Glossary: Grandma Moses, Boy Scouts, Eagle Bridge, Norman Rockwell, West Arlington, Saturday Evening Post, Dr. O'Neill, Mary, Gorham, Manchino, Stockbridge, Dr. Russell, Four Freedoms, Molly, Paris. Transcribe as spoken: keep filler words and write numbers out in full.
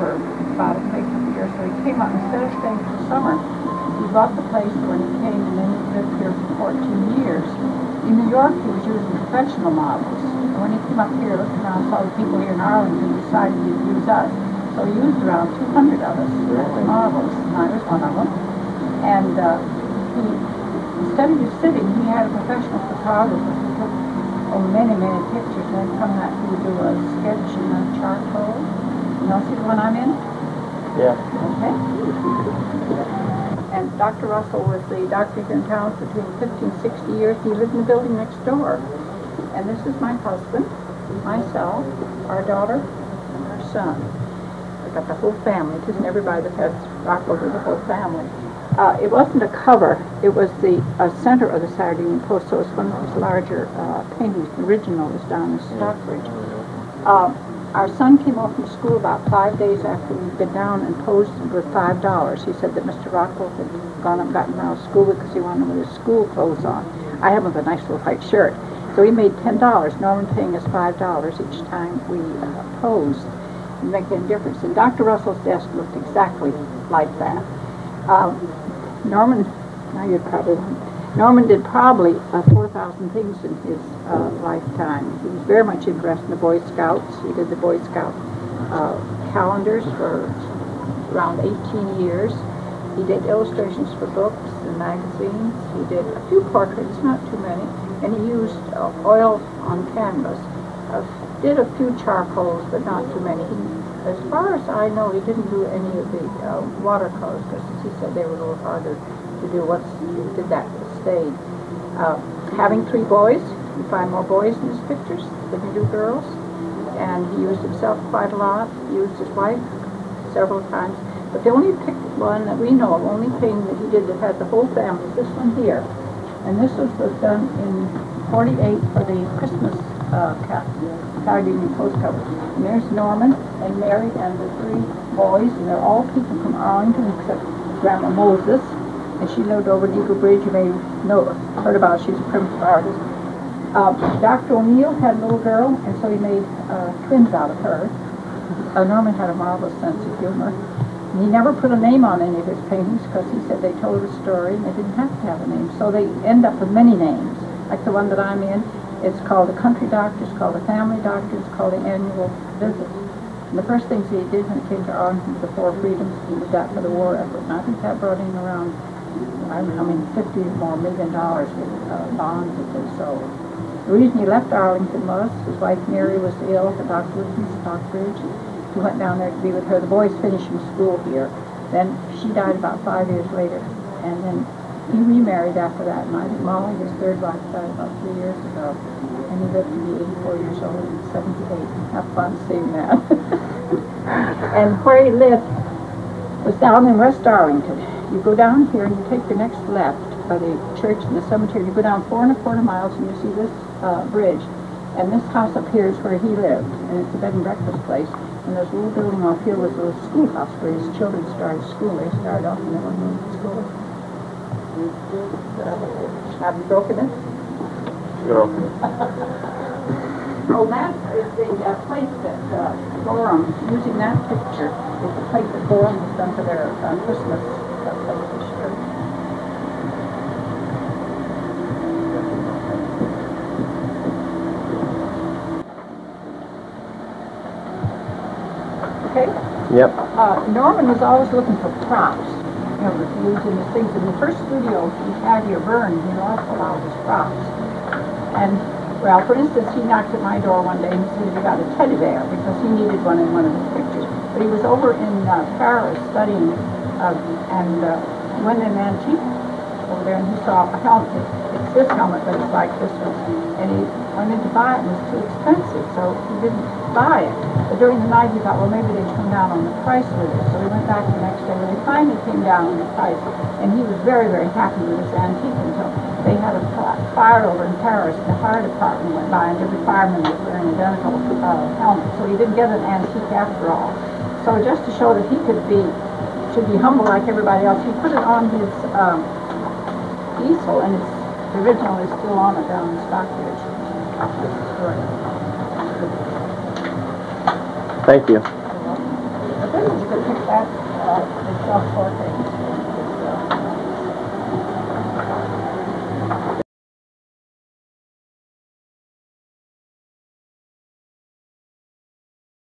for about six years. So he came out, instead of staying for summer, he bought the place when he came, and then he lived here for fourteen years. In New York, he was using professional models. And when he came up here, looking around, saw the people here in Arlington, decided he'd use us. So he used around two hundred of us, really? Models, and I was one of them. And uh, he, instead of just sitting, he had a professional photographer who took oh, many, many pictures, and then from that he would do a sketch and a charcoal. You know, see the one I'm in? Yeah. Okay. And Doctor Russell was the doctor here in town between fifty and sixty years. He lived in the building next door. And this is my husband, myself, our daughter, and our son. We've got the whole family. It isn't everybody that has Rockwell, but the whole family. Uh, it wasn't a cover. It was the uh, center of the Saturday Evening Post, so it's one of those larger uh, paintings. The original is down in Stockbridge. Uh, Our son came home from school about five days after we'd been down and posed for five dollars. He said that Mister Rockwell had gone up and gotten him out of school because he wanted him with his school clothes on. I have him with a nice little white shirt. So he made ten dollars, Norman paying us five dollars each time we uh, posed, and making a difference. And Doctor Russell's desk looked exactly like that. Um, Norman, now you'd probably Norman did probably uh, four thousand things in his uh, lifetime. He was very much interested in the Boy Scouts. He did the Boy Scout uh, calendars for around eighteen years. He did illustrations for books and magazines. He did a few portraits, not too many, and he used uh, oil on canvas. Uh, did a few charcoals, but not too many. He, as far as I know, he didn't do any of the uh, watercolors, because he said they were a little harder to do. Once he did that, stayed. Uh, having three boys, you find more boys in his pictures than you do girls, and he used himself quite a lot, he used his wife several times, but the only pic one that we know of, only painting that he did that had the whole family, this one here, and this was done in forty-eight for the Christmas uh, Saturday Evening Post cover. And there's Norman and Mary and the three boys, and they're all people from Arlington except Grandma Moses. And she lived over at Eagle Bridge. You may know, heard about her. She's a primitive artist. Uh, Doctor O'Neill had a little girl, and so he made uh, twins out of her. Uh, Norman had a marvelous sense of humor. And he never put a name on any of his paintings because he said they told a story and they didn't have to have a name. So they end up with many names, like the one that I'm in. It's called The Country Doctor, it's called The Family Doctor, it's called The Annual Visit. And the first things he did when he came to Arlington was the Four Freedoms. He did that for the war effort, and I think that brought him around I mean, fifty more million dollars in uh, bonds that they sold. The reason he left Arlington was his wife Mary was ill. The doctor was in Stockbridge. He went down there to be with her. The boys finishing school here. Then she died about five years later, and then he remarried after that. And I think Molly, his third wife, died about three years ago, and he lived to be eighty-four years old and seventy-eight. Have fun seeing that. And where he lived was down in West Arlington. You go down here and you take your next left by the church and the cemetery. You go down four and a quarter miles and you see this uh, bridge. And this house up here is where he lived. And it's a bed and breakfast place. And there's a little building off here was a little schoolhouse where his children started school. They started off and they went to school. Have you broken it? No. Oh, that is the uh, place that uh, Gorham, using that picture, is the place that Gorham has done for their uh, Christmas. Okay? Yep. Uh, Norman was always looking for props, you know, using his things. In the first studio he had here burned, you know, that's a lot of his props. And, well, for instance, he knocked at my door one day and said he got a teddy bear because he needed one in one of his pictures. But he was over in uh, Paris studying. Uh, and uh, went in Manchino over there, and he saw a helmet. It's this helmet, but it's like this one. And he went in to buy it, and it was too expensive, so he didn't buy it. But during the night, he thought, well, maybe they'd come down on the price with it. So he went back the next day, and they finally came down on the price. And he was very, very happy with his antique until they had a fire over in Paris. The fire department went by, and every fireman was wearing an identical uh, helmet. So he didn't get an antique after all. So just to show that he could be should be humble like everybody else. He put it on his um, easel, and it's, the original is still on it down in Stockbridge. Thank you.